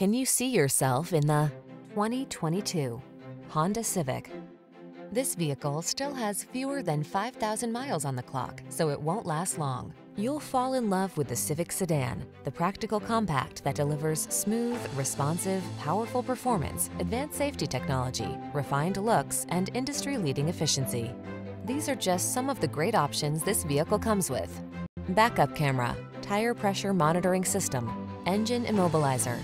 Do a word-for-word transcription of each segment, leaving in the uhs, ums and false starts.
Can you see yourself in the twenty twenty-two Honda Civic? This vehicle still has fewer than five thousand miles on the clock, so it won't last long. You'll fall in love with the Civic sedan, the practical compact that delivers smooth, responsive, powerful performance, advanced safety technology, refined looks, and industry-leading efficiency. These are just some of the great options this vehicle comes with: backup camera, tire pressure monitoring system, engine immobilizer,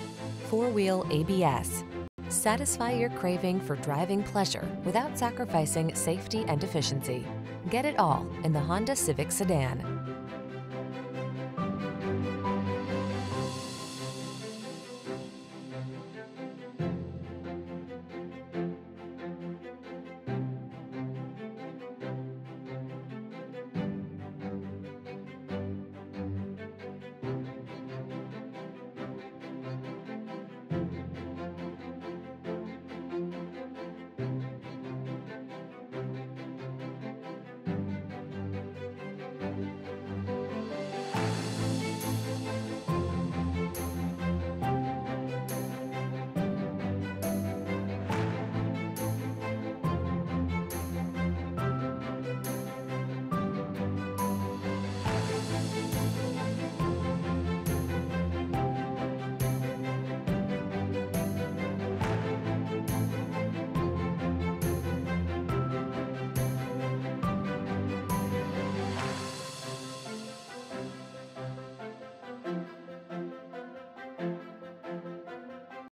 four-wheel A B S. Satisfy your craving for driving pleasure without sacrificing safety and efficiency. Get it all in the Honda Civic sedan.